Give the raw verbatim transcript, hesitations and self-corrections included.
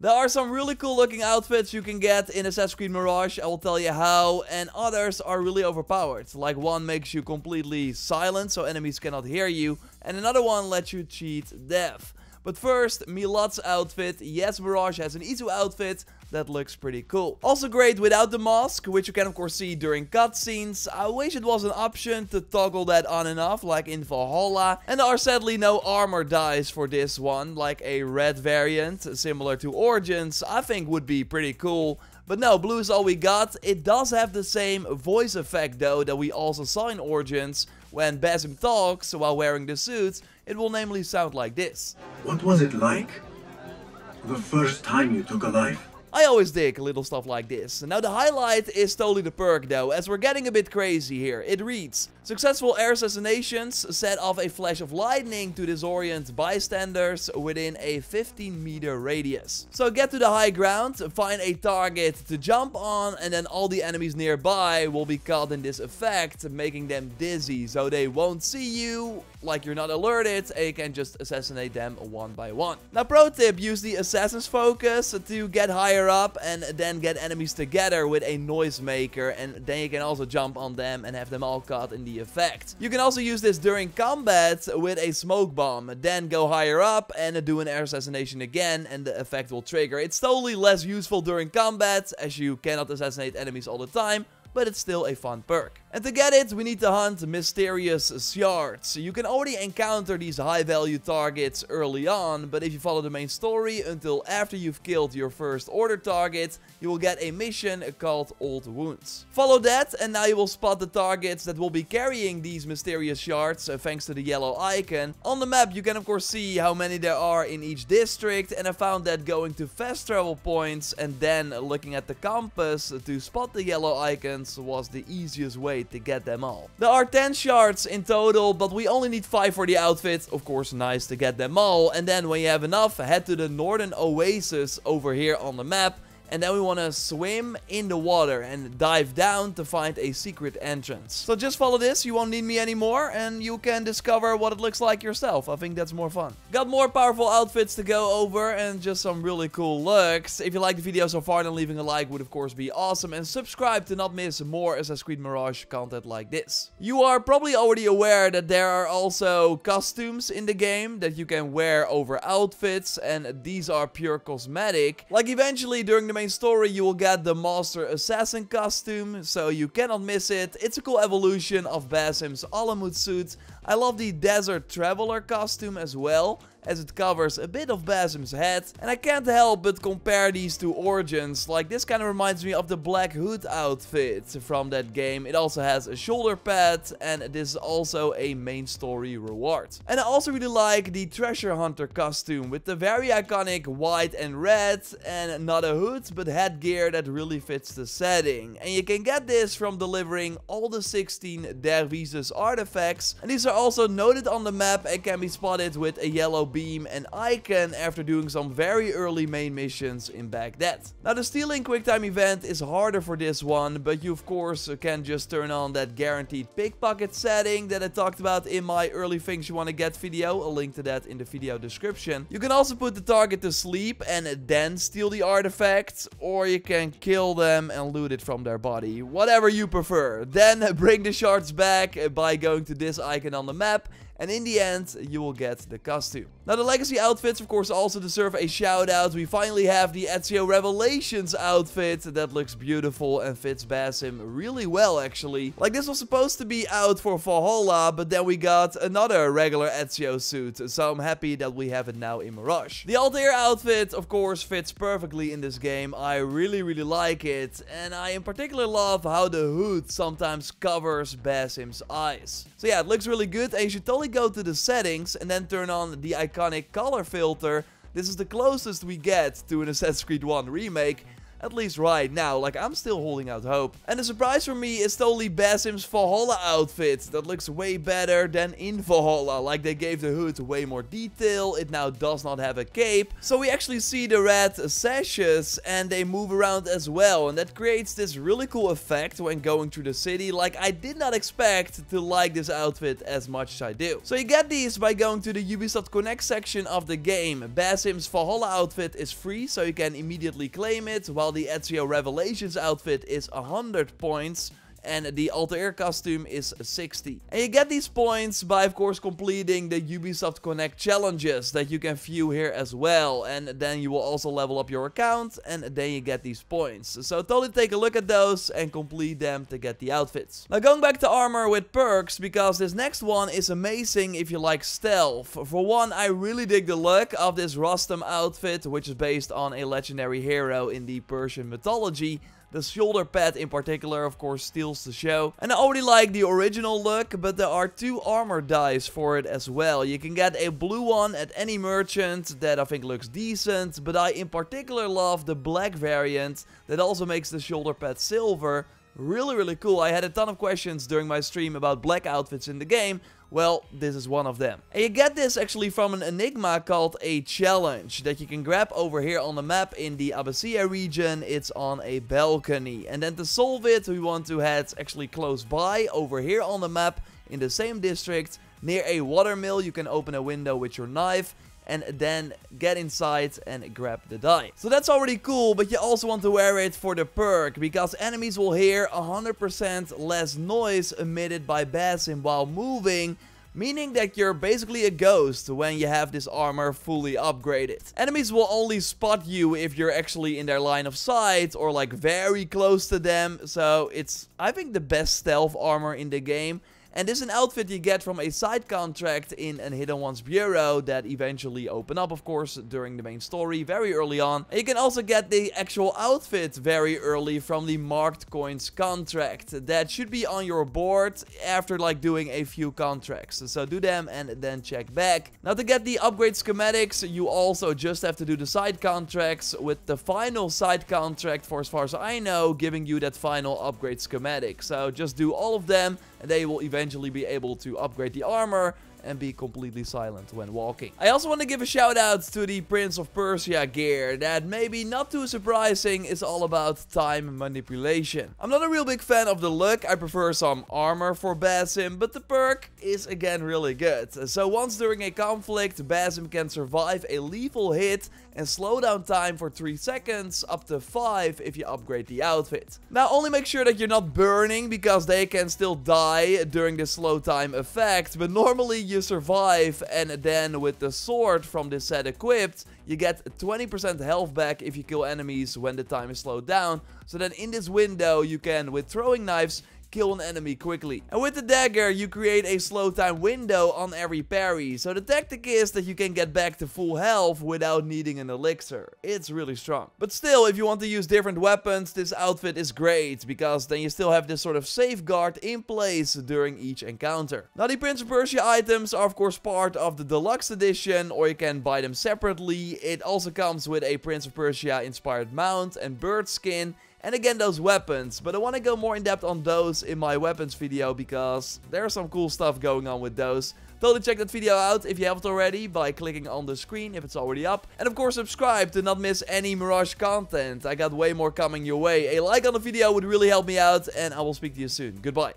There are some really cool looking outfits you can get in Assassin's Creed Mirage, I will tell you how, and others are really overpowered. Like one makes you completely silent so enemies cannot hear you, and another one lets you cheat death. But first, Milad's outfit. Yes, Mirage has an Isu outfit that looks pretty cool. Also great without the mask, which you can of course see during cutscenes. I wish it was an option to toggle that on and off like in Valhalla. And there are sadly no armor dies for this one, like a red variant similar to Origins, I think would be pretty cool. But no, blue is all we got. It does have the same voice effect though that we also saw in Origins. When Basim talks while wearing the suit, it will namely sound like this. What was it like the first time you took a life? I always dig little stuff like this. Now the highlight is totally the perk though, as we're getting a bit crazy here. It reads, successful air assassinations set off a flash of lightning to disorient bystanders within a fifteen meter radius. So get to the high ground, find a target to jump on, and then all the enemies nearby will be caught in this effect, making them dizzy so they won't see you. Like you're not alerted, and you can just assassinate them one by one. Now pro tip, use the assassin's focus to get higher up and then get enemies together with a noisemaker, and then you can also jump on them and have them all caught in the effect. You can also use this during combat with a smoke bomb, then go higher up and do an air assassination again and the effect will trigger. It's totally less useful during combat as you cannot assassinate enemies all the time, but it's still a fun perk. And to get it, we need to hunt mysterious shards. You can already encounter these high-value targets early on, but if you follow the main story until after you've killed your first order target, you will get a mission called Old Wounds. Follow that, and now you will spot the targets that will be carrying these mysterious shards, uh, thanks to the yellow icon. On the map, you can of course see how many there are in each district, and I found that going to fast travel points and then looking at the compass to spot the yellow icons was the easiest way to get them all. There are ten shards in total, but we only need five for the outfit. Of course, nice to get them all. And then when you have enough, head to the northern oasis over here on the map. And then we want to swim in the water and dive down to find a secret entrance. So just follow this, you won't need me anymore, and you can discover what it looks like yourself. I think that's more fun. Got more powerful outfits to go over and just some really cool looks. If you liked the video so far, then leaving a like would of course be awesome, and subscribe to not miss more Assassin's Creed Mirage content like this. You are probably already aware that there are also costumes in the game that you can wear over outfits, and these are pure cosmetic. Like eventually during the main story you will get the Master Assassin costume, so you cannot miss it. It's a cool evolution of Basim's Alamut suit. I love the Desert Traveler costume as well, as it covers a bit of Basim's head, and I can't help but compare these to Origins. Like this kind of reminds me of the Black Hood outfit from that game. It also has a shoulder pad, and this is also a main story reward. And I also really like the Treasure Hunter costume with the very iconic white and red, and not a hood but headgear that really fits the setting. And you can get this from delivering all the sixteen Dervis's Artifacts, and these are also noted on the map and can be spotted with a yellow beam and icon after doing some very early main missions in Baghdad. Now the stealing quick time event is harder for this one, but you of course can just turn on that guaranteed pickpocket setting that I talked about in my early things you want to get video. A link to that in the video description. You can also put the target to sleep and then steal the artifacts, or you can kill them and loot it from their body, whatever you prefer. Then bring the shards back by going to this icon on the map, and in the end, you will get the costume. Now, the legacy outfits, of course, also deserve a shout-out. We finally have the Ezio Revelations outfit that looks beautiful and fits Basim really well, actually. Like, this was supposed to be out for Valhalla, but then we got another regular Ezio suit, so I'm happy that we have it now in Mirage. The Altair outfit, of course, fits perfectly in this game. I really, really like it, and I in particular love how the hood sometimes covers Basim's eyes. So yeah, it looks really good, and you should totally go to the settings and then turn on the iconic color filter. This is the closest we get to an Assassin's Creed one remake. at least right now. Like, I'm still holding out hope. And a surprise for me is totally Basim's Valhalla outfit. That looks way better than in Valhalla. Like, they gave the hood way more detail. It now does not have a cape. So we actually see the red sashes and they move around as well. And that creates this really cool effect when going through the city. Like, I did not expect to like this outfit as much as I do. So you get these by going to the Ubisoft Connect section of the game. Basim's Valhalla outfit is free, so you can immediately claim it, while the Ezio Revelations outfit is one hundred points. And the Altair costume is sixty. And you get these points by, of course, completing the Ubisoft Connect challenges that you can view here as well. And then you will also level up your account, and then you get these points. So totally take a look at those and complete them to get the outfits. Now going back to armor with perks, because this next one is amazing if you like stealth. For one, I really dig the look of this Rostam outfit, which is based on a legendary hero in the Persian mythology. The shoulder pad in particular, of course, steals the show. And I already like the original look, but there are two armor dies for it as well. You can get a blue one at any merchant that I think looks decent, but I in particular love the black variant that also makes the shoulder pad silver. Really, really cool. I had a ton of questions during my stream about black outfits in the game. Well, this is one of them. And you get this actually from an enigma called a challenge that you can grab over here on the map in the Abasia region. It's on a balcony. And then to solve it, we want to head actually close by over here on the map in the same district. Near a watermill, you can open a window with your knife and then get inside and grab the die. So that's already cool, but you also want to wear it for the perk, because enemies will hear one hundred percent less noise emitted by Basim while moving, meaning that you're basically a ghost when you have this armor fully upgraded. Enemies will only spot you if you're actually in their line of sight or like very close to them, so it's, I think, the best stealth armor in the game. And this is an outfit you get from a side contract in a Hidden Ones Bureau that eventually open up, of course, during the main story very early on. And you can also get the actual outfit very early from the Marked Coins contract. That should be on your board after, like, doing a few contracts. So do them and then check back. Now, to get the upgrade schematics, you also just have to do the side contracts, with the final side contract, for as far as I know, giving you that final upgrade schematic. So just do all of them, and they will eventually eventually be able to upgrade the armor and be completely silent when walking. I also want to give a shout out to the Prince of Persia gear that, maybe not too surprising, is all about time manipulation. I'm not a real big fan of the look. I prefer some armor for Basim, but the perk is again really good. So once during a conflict, Basim can survive a lethal hit and slow down time for three seconds, up to five if you upgrade the outfit. Now only make sure that you're not burning, because they can still die during the slow time effect, but normally you survive, and then with the sword from this set equipped, you get twenty percent health back if you kill enemies when the time is slowed down. So then in this window you can, with throwing knives, kill an enemy quickly. And with the dagger, you create a slow time window on every parry. So the tactic is that you can get back to full health without needing an elixir. It's really strong. But still, if you want to use different weapons, this outfit is great, because then you still have this sort of safeguard in place during each encounter. Now, the Prince of Persia items are, of course, part of the Deluxe Edition, or you can buy them separately. It also comes with a Prince of Persia inspired mount and bird skin. And again, those weapons, but I want to go more in depth on those in my weapons video, because there's some cool stuff going on with those. Totally check that video out if you haven't already by clicking on the screen if it's already up. And of course, subscribe to not miss any Mirage content. I got way more coming your way. A like on the video would really help me out, and I will speak to you soon. Goodbye.